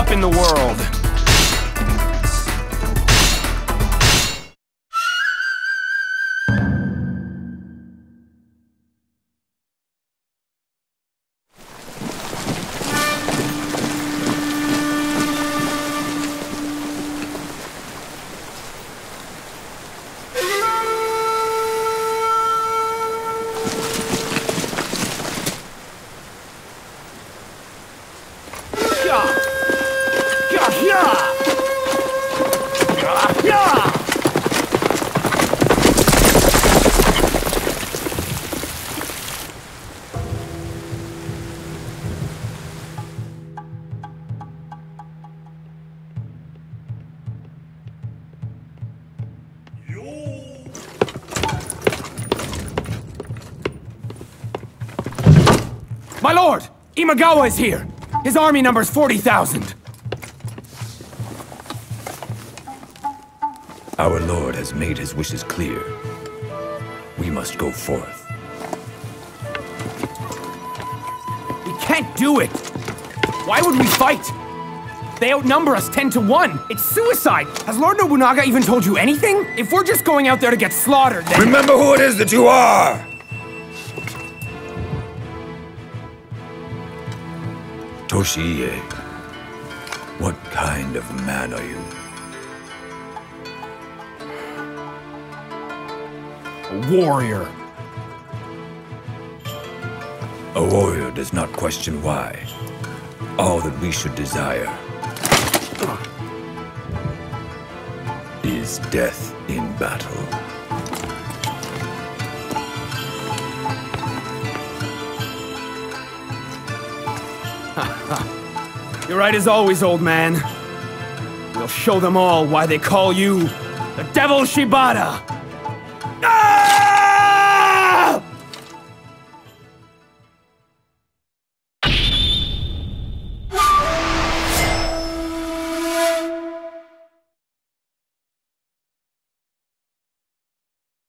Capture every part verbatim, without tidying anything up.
up in the world. My lord! Imagawa is here! His army numbers forty thousand! Our lord has made his wishes clear. We must go forth. We can't do it! Why would we fight? They outnumber us ten to one! It's suicide! Has Lord Nobunaga even told you anything? If we're just going out there to get slaughtered, then— Remember who it is that you are! Toshiie, what kind of man are you? A warrior. A warrior does not question why. All that we should desire is death in battle. You're right as always, old man. We'll show them all why they call you the Devil Shibata! Ah!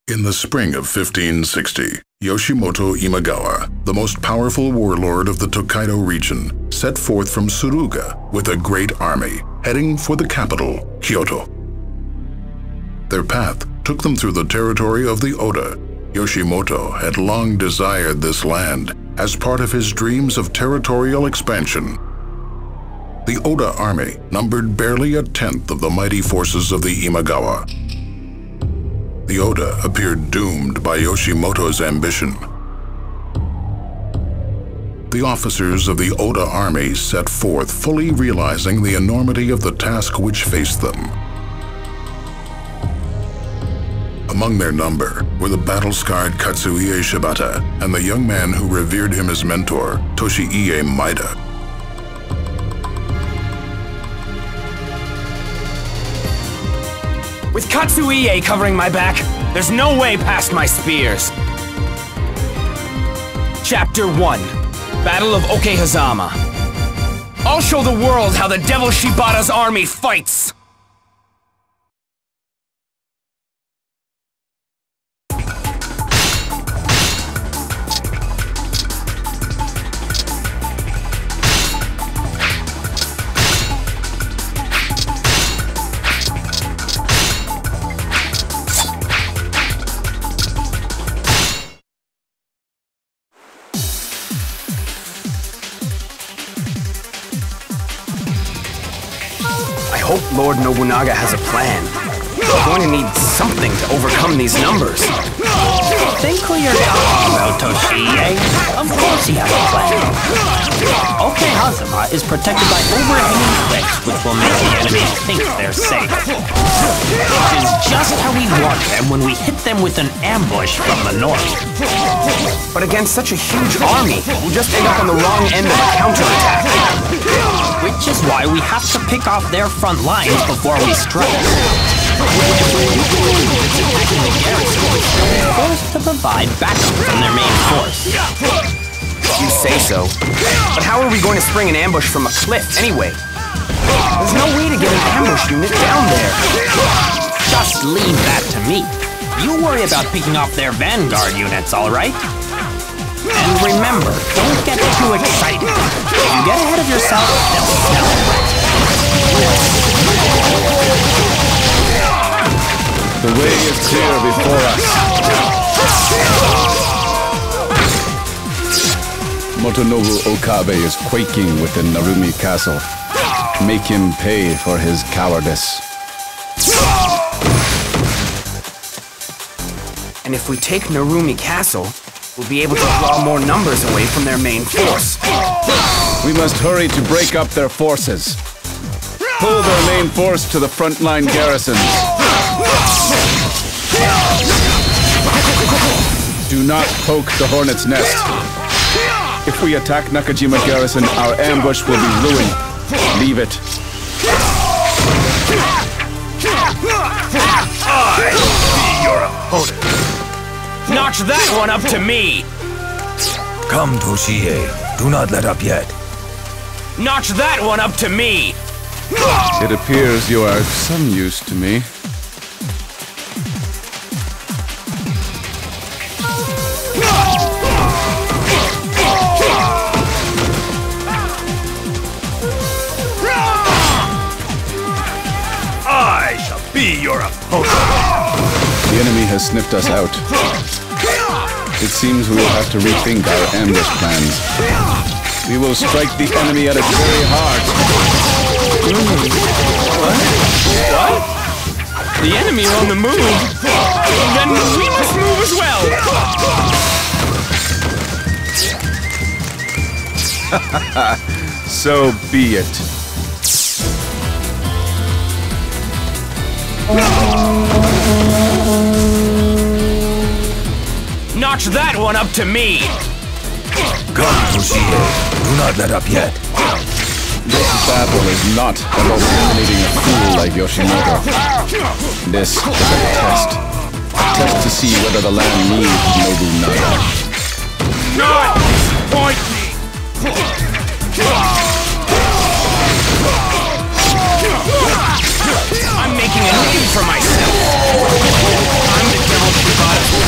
In the spring of fifteen sixty, Yoshimoto Imagawa, the most powerful warlord of the Tokaido region, set forth from Suruga with a great army, heading for the capital, Kyoto. Their path took them through the territory of the Oda. Yoshimoto had long desired this land as part of his dreams of territorial expansion. The Oda army numbered barely a tenth of the mighty forces of the Imagawa. The Oda appeared doomed by Yoshimoto's ambition. The officers of the Oda army set forth, fully realizing the enormity of the task which faced them. Among their number were the battle-scarred Katsuie Shibata and the young man who revered him as mentor, Toshiie Maeda. With Katsuie covering my back, there's no way past my spears. Chapter one. Battle of Okehazama. I'll show the world how the Devil Shibata's army fights! Lord Nobunaga has a plan. We're going to need something to overcome these numbers. Think who you're talking about, Toshiie. Of course he has a plan. Okehazama is protected by overhanging cliffs, which will make the enemy think they're safe. Which is just how we want them when we hit them with an ambush from the north. But against such a huge army, we'll just end up on the wrong end of a counterattack. Which is why we have to pick off their front lines before we strike. Attacking the garrison, we're forced to provide backup from their main force. You say so. But how are we going to spring an ambush from a cliff anyway? There's no way to get an ambush unit down there. Just leave that to me. You worry about picking off their vanguard units, alright? And remember, don't get too excited. If you get ahead of yourself, they'll smell it. The way is clear before us. Motonobu Okabe is quaking within Narumi Castle. Make him pay for his cowardice. And if we take Narumi Castle, we'll be able to draw more numbers away from their main force. We must hurry to break up their forces. Pull their main force to the frontline garrisons. Do not poke the hornet's nest. If we attack Nakajima Garrison, our ambush will be ruined. Leave it. I be your opponent. Notch that one up to me. Come, Toshiie. Do not let up yet. Notch that one up to me. It appears you are of some use to me. The enemy has sniffed us out. It seems we will have to rethink our ambush plans. We will strike the enemy at its very heart. What? What? The enemy are on the move. Then we must move as well. So be it. Notch that one up to me! Come, Toshiie. Do not let up yet. This battle is not about eliminating a fool like Yoshimoto. This is a test. A test to see whether the land needs Nobunaga. Not disappoint me! I'm making a name for myself!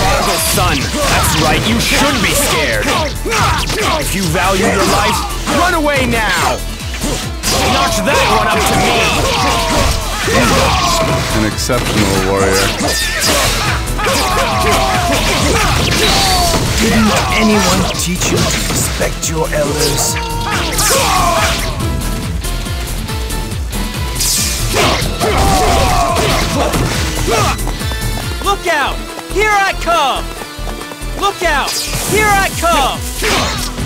Prodigal son, that's right, you should be scared. If you value your life, run away now. Notch that one up to me. An exceptional warrior. Didn't anyone teach you to respect your elders? Look out! Here I come! Look out! Here I come!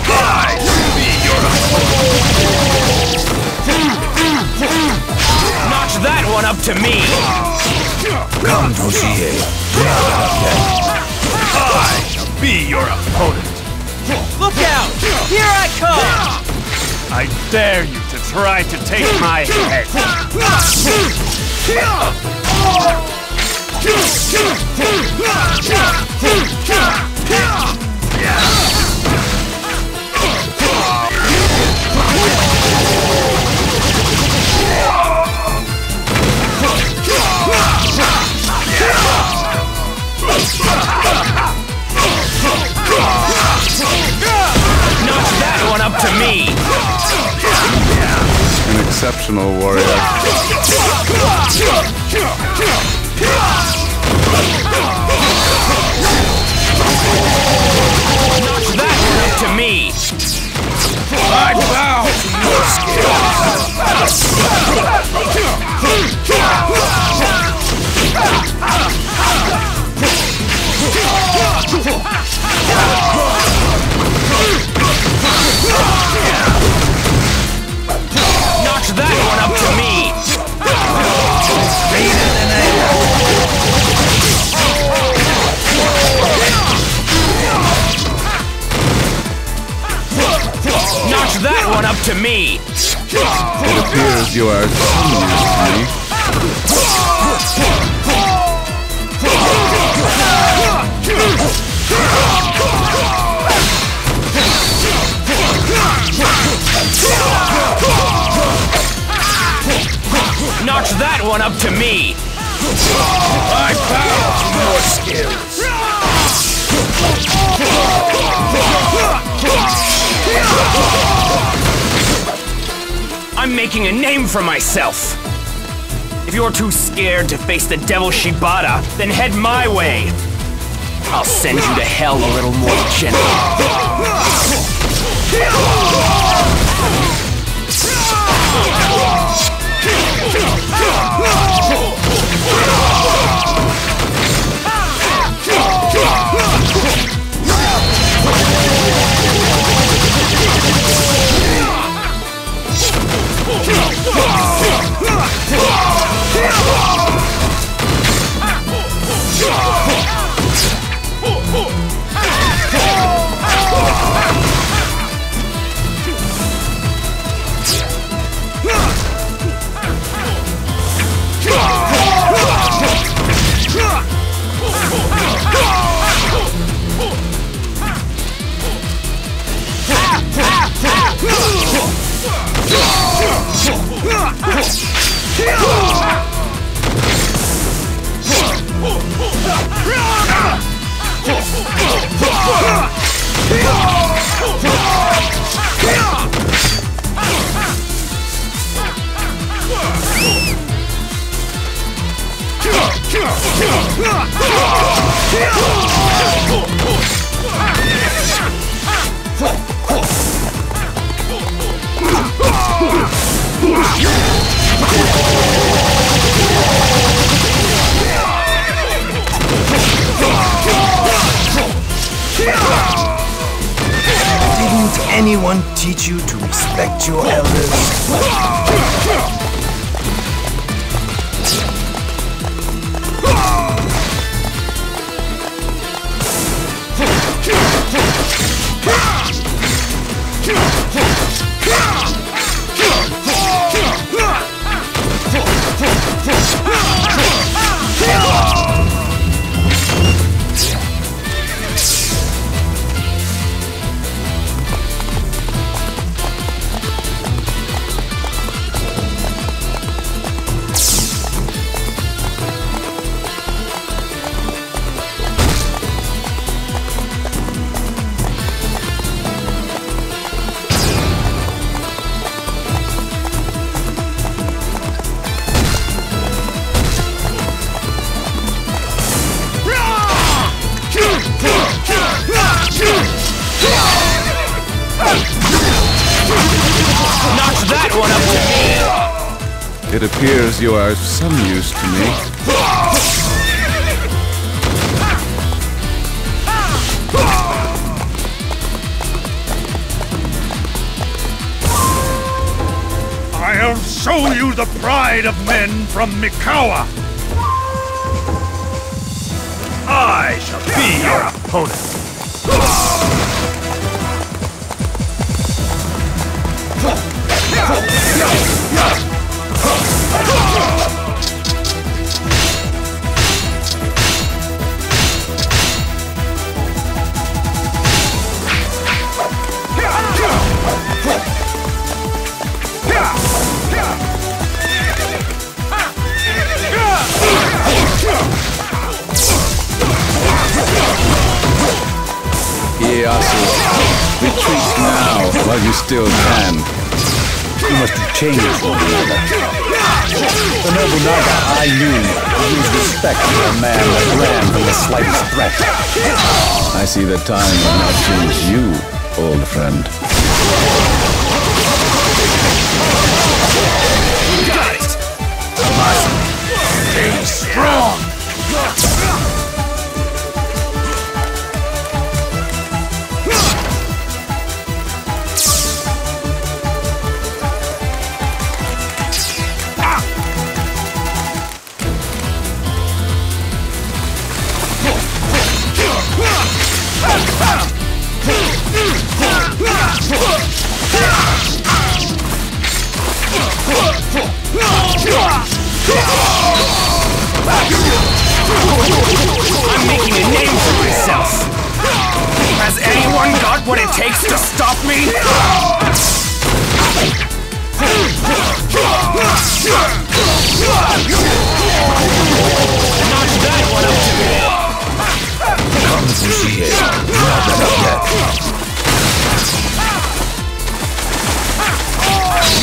I will be your opponent! Notch that one up to me! Come, Toshiie. I shall be your opponent! Look out! Here I come! I dare you to try to take my head! Notch that one up to me. An exceptional warrior. Notch that one up to me! I bow to your skill! Notch that one up to me! Notch that one up to me! It appears you are coming to me. Notch that one up to me! I bow to your skills! I'm making a name for myself! If you're too scared to face the devil Shibata, then head my way! I'll send you to hell a little more gently. Anyone teach you to respect your elders? It appears you are of some use to me. I have shown you the pride of men from Mikawa. I shall be your opponent. Yasu, retreat now while you still can. You must have changed the The Nobunaga I knew used respect for a man that ran from the slightest threat. I see the time will not change you, old friend. You got it! You must stay strong! I'm making a name for myself! Has anyone got what it takes to stop me? Notch that one up to me! Come, Toshiie. Not that up yet.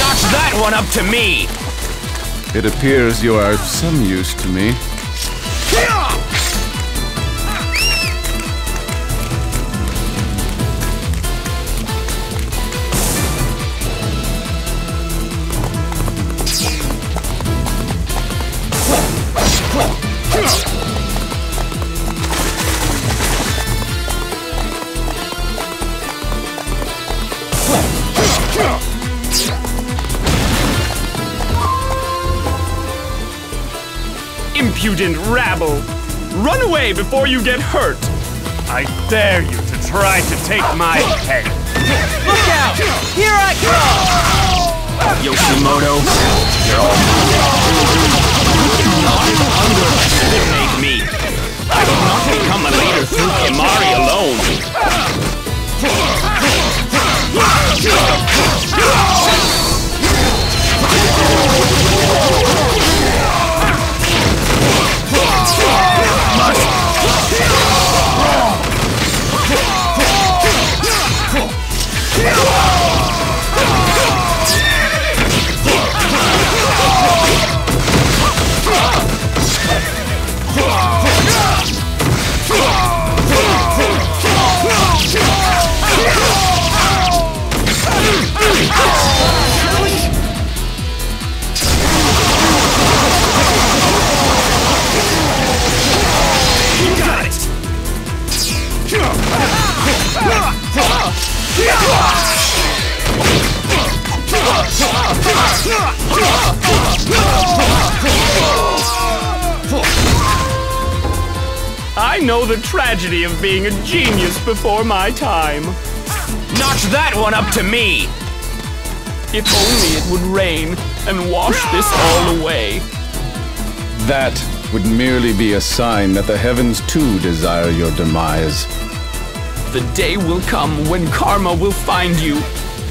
Notch that one up to me! It appears you are of some use to me. Impudent rabble! Run away before you get hurt! I dare you to try to take my head! Look out! Here I come! Yoshimoto, you're all you do not underestimate me! I will not become a leader through Kimari alone! I know the tragedy of being a genius before my time. Notch that one up to me! If only it would rain and wash this all away. That would merely be a sign that the heavens too desire your demise. The day will come when karma will find you,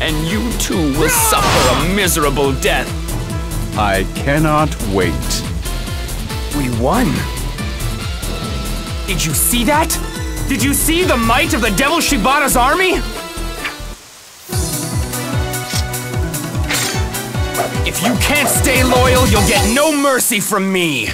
and you too will suffer a miserable death. I cannot wait. We won. Did you see that? Did you see the might of the Devil Shibata's army? If you can't stay loyal, you'll get no mercy from me!